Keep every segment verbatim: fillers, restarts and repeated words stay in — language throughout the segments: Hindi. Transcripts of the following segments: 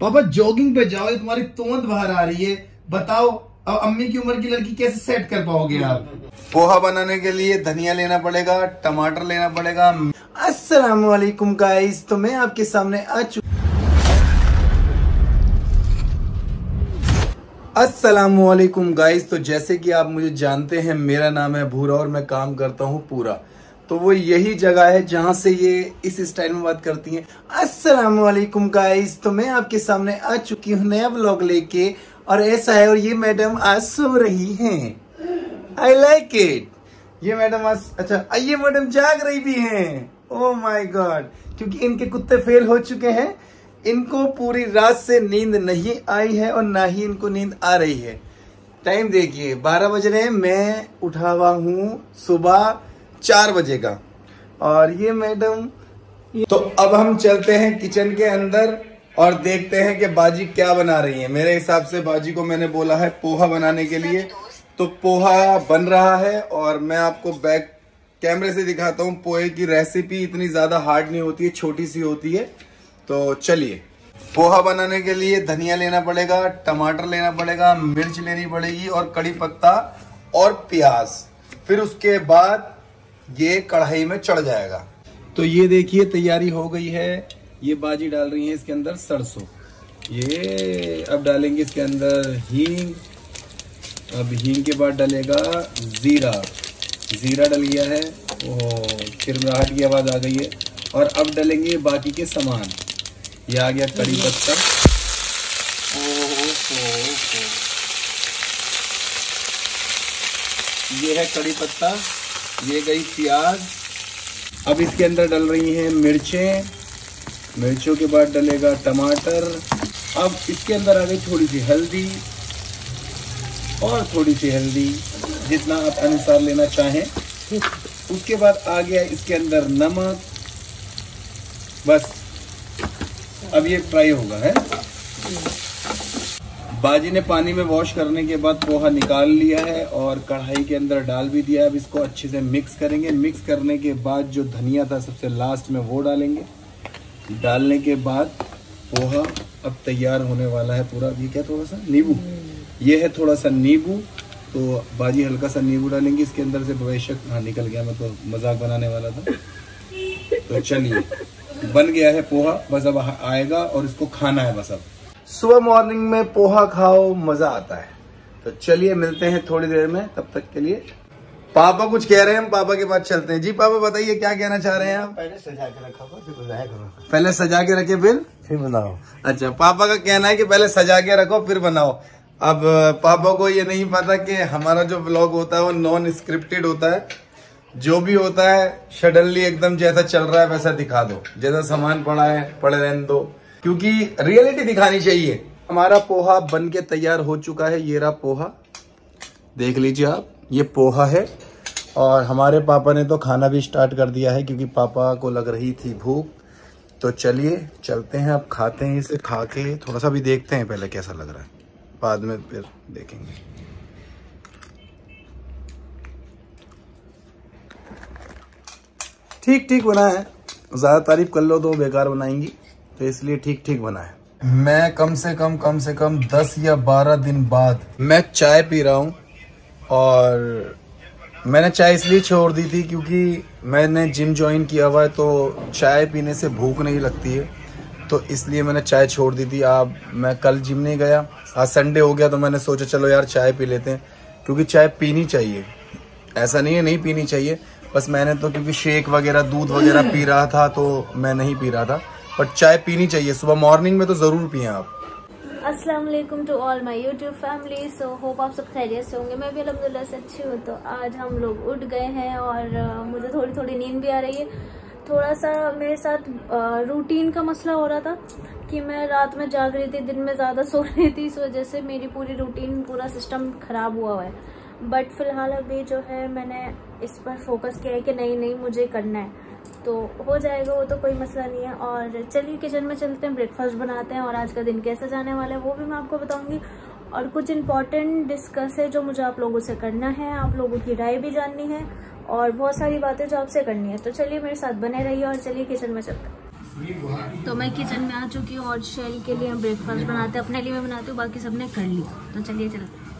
पापा जॉगिंग पे जाओ, ये तुम्हारी तोंद बाहर आ रही है, बताओ अब अम्मी की उम्र की लड़की कैसे सेट कर पाओगे आप। पोहा बनाने के लिए धनिया लेना पड़ेगा, टमाटर लेना पड़ेगा। अस्सलाम वालेकुम गाइस, तो मैं आपके सामने आ चुका अस्सलाम वालेकुम गाइस। तो जैसे कि आप मुझे जानते हैं, मेरा नाम है भूरा और मैं काम करता हूँ पूरा। तो वो यही जगह है जहाँ से ये इस स्टाइल में बात करती हैं। अस्सलाम वालेकुम गाइस, तो मैं आपके सामने आ चुकी हूँ नया व्लॉग लेके, और ऐसा है। और ये मैडम आज सो रही हैं, आई लाइक इट। ये मैडम आज अच्छा ये मैडम जाग रही भी हैं। ओह माय गॉड, क्योंकि इनके कुत्ते फेल हो चुके हैं, इनको पूरी रात से नींद नहीं आई है और ना ही इनको नींद आ रही है। टाइम देखिए, बारह बज रहे हैं, मैं उठा हुआ हूँ सुबह चार बजे का। और ये मैडम ये... तो अब हम चलते हैं किचन के अंदर और देखते हैं कि बाजी क्या बना रही है। मेरे हिसाब से बाजी को मैंने बोला है पोहा बनाने के लिए, तो पोहा बन रहा है और मैं आपको बैक कैमरे से दिखाता हूँ। पोहे की रेसिपी इतनी ज़्यादा हार्ड नहीं होती है, छोटी सी होती है। तो चलिए, पोहा बनाने के लिए धनिया लेना पड़ेगा, टमाटर लेना पड़ेगा, मिर्च लेनी पड़ेगी और कड़ी पत्ता और प्याज। फिर उसके बाद ये कढ़ाई में चढ़ जाएगा। तो ये देखिए तैयारी हो गई है। ये बाजी डाल रही है इसके अंदर सरसों, ये अब डालेंगे इसके अंदर हींग। अब हींग के बाद डालेगा जीरा, जीरा डल गया है। ओह, चिरमिराहट की आवाज़ आ गई है। और अब डालेंगे बाकी के सामान। ये आ गया कड़ी पत्ता। ये है कड़ी पत्ता, ये गई प्याज। अब इसके अंदर डल रही हैं मिर्चें, मिर्चों के बाद डलेगा टमाटर। अब इसके अंदर आ गई थोड़ी सी हल्दी और थोड़ी सी हल्दी, जितना आप अनुसार लेना चाहें। उसके बाद आ गया इसके अंदर नमक। बस अब ये फ्राई होगा है। बाजी ने पानी में वॉश करने के बाद पोहा निकाल लिया है और कढ़ाई के अंदर डाल भी दिया है। अब इसको अच्छे से मिक्स करेंगे। मिक्स करने के बाद जो धनिया था सबसे लास्ट में वो डालेंगे। डालने के बाद पोहा अब तैयार होने वाला है पूरा। ये क्या, थोड़ा सा नींबू, ये है थोड़ा सा नींबू। तो बाजी हल्का सा नींबू डालेंगे इसके अंदर से। बेशक हाँ निकल गया, मैं तो मजाक बनाने वाला था। तो चलिए, बन गया है पोहा। बस अब आएगा और इसको खाना है। बस अब सुबह मॉर्निंग में पोहा खाओ, मज़ा आता है। तो चलिए मिलते हैं थोड़ी देर में, तब तक के लिए। पापा कुछ कह रहे हैं, हम पापा के पास चलते हैं। जी पापा बताइए क्या कहना चाह रहे हैं आप। पहले सजा के रखा फिर बनाया करो। पहले सजा के रखे फिर फिर बनाओ। अच्छा, पापा का कहना है कि पहले सजा के रखो फिर बनाओ। अब पापा को ये नहीं पता कि हमारा जो ब्लॉग होता है वो नॉन स्क्रिप्टेड होता है। जो भी होता है सडनली एकदम जैसा चल रहा है वैसा दिखा दो, जैसा सामान पड़ा है पड़े रहने दो, क्योंकि रियलिटी दिखानी चाहिए। हमारा पोहा बन के तैयार हो चुका है। ये रहा पोहा, देख लीजिए आप, ये पोहा है। और हमारे पापा ने तो खाना भी स्टार्ट कर दिया है क्योंकि पापा को लग रही थी भूख। तो चलिए चलते हैं, अब खाते हैं इसे। खा के थोड़ा सा भी देखते हैं पहले कैसा लग रहा है, बाद में फिर देखेंगे। ठीक ठीक बना है, ज़्यादा तारीफ कर लो तो बेकार बनाएंगी, तो इसलिए ठीक ठीक बना है। मैं कम से कम कम से कम दस या बारह दिन बाद मैं चाय पी रहा हूँ। और मैंने चाय इसलिए छोड़ दी थी क्योंकि मैंने जिम ज्वाइन किया हुआ है, तो चाय पीने से भूख नहीं लगती है, तो इसलिए मैंने चाय छोड़ दी थी। आप मैं कल जिम नहीं गया, आज संडे हो गया, तो मैंने सोचा चलो यार चाय पी लेते हैं, क्योंकि चाय पीनी चाहिए। ऐसा नहीं है नहीं पीनी चाहिए, बस मैंने तो क्योंकि शेक वगैरह दूध वगैरह पी रहा था तो मैं नहीं पी रहा था, बट चाय पीनी चाहिए सुबह मॉर्निंग में, तो ज़रूर पिएँ आप। अस्सलाम वालेकुम to all my YouTube family. So hope आप सब खैरियत से होंगे, मैं भी अलहमदुलिल्लाह से अच्छी हूँ। तो आज हम लोग उठ गए हैं और मुझे थोड़ी थोड़ी नींद भी आ रही है। थोड़ा सा मेरे साथ रूटीन का मसला हो रहा था कि मैं रात में जाग रही थी, दिन में ज़्यादा सो रही थी, इस वजह से मेरी पूरी रूटीन पूरा सिस्टम ख़राब हुआ हुआ है। बट फिलहाल अभी जो है मैंने इस पर फोकस किया है कि नहीं नहीं मुझे करना है, तो हो जाएगा, वो तो कोई मसला नहीं है। और चलिए किचन में चलते हैं, ब्रेकफास्ट बनाते हैं और आज का दिन कैसे जाने वाला है वो भी मैं आपको बताऊंगी। और कुछ इम्पॉर्टेंट डिस्कस है जो मुझे आप लोगों से करना है, आप लोगों की राय भी जाननी है और बहुत सारी बातें जो आपसे करनी है। तो चलिए मेरे साथ बने रहिए और चलिए किचन में चलते हैं। तो मैं किचन में आ चुकी हूँ और शेल के लिए हम ब्रेकफास्ट बनाते हैं, अपने लिए मैं बनाती हूँ, बाकी सबने कर ली। तो चलिए चलते।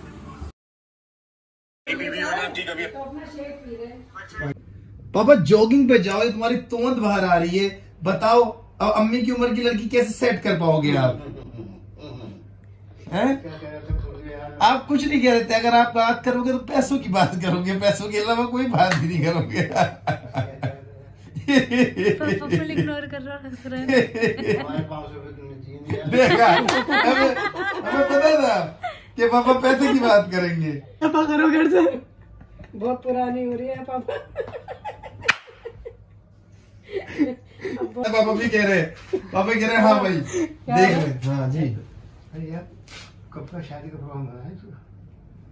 पापा जॉगिंग पे जाओ, तुम्हारी तोंद बाहर आ रही है, बताओ अब अम्मी की उम्र की लड़की कैसे सेट कर पाओगे आप? हैं? आप कुछ नहीं कह रहे थे। अगर आप बात करोगे तो पैसों की बात करोगे, पैसों के अलावा कोई बात भी नहीं करोगे। इग्नोर कर रहा देखा, हमें हमें पता था कि पापा पैसे की बात करेंगे। पापा करो घर से, बहुत पुरानी हो रही है पापा। पापा भी कह रहे, पापा कह रहे हाँ भाई देख ले। हाँ जी, अरे यार कब का शादी का प्रोग्राम है?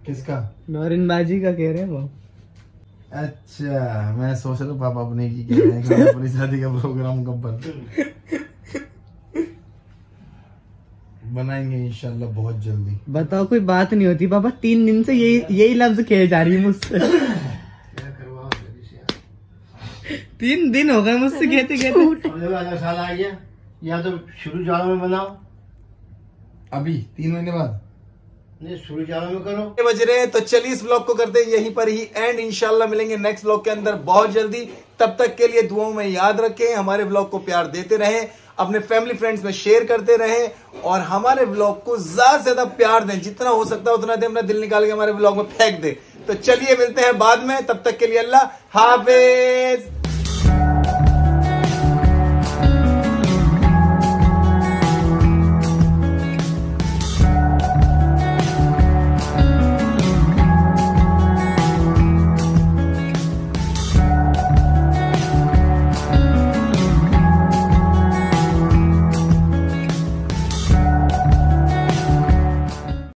किसका? नौरिनबाजी का कह रहे हैं वो। अच्छा, मैं सोच रहा हूँ पापा अपने की कह रहे हैं कि अपनी शादी का प्रोग्राम कब बनाएंगे? बनाएंगे इंशाल्लाह बहुत जल्दी। बताओ कोई बात नहीं होती पापा, तीन दिन से यही यही लफ्ज कहे जा रही है मुझसे। तीन दिन हो गए मुझसे कहते कहते। अगला साल आ गया या तो शुरू जाड़ा में बनाओ, अभी तीन महीने बाद बज रहे हैं। तो चलिए इस ब्लॉग को करते हैं यहीं पर ही एंड। इंशाल्लाह मिलेंगे नेक्स्ट ब्लॉग के अंदर बहुत जल्दी। तब तक के लिए दुआओं में याद रखें, हमारे ब्लॉग को प्यार देते रहें, अपने फैमिली फ्रेंड्स में शेयर करते रहें और हमारे ब्लॉग को ज्यादा से ज्यादा प्यार दें, जितना हो सकता है उतना दें, अपना दिल निकाल के हमारे ब्लॉग में फेंक दें। तो चलिए मिलते हैं बाद में, तब तक के लिए अल्लाह हाफिज।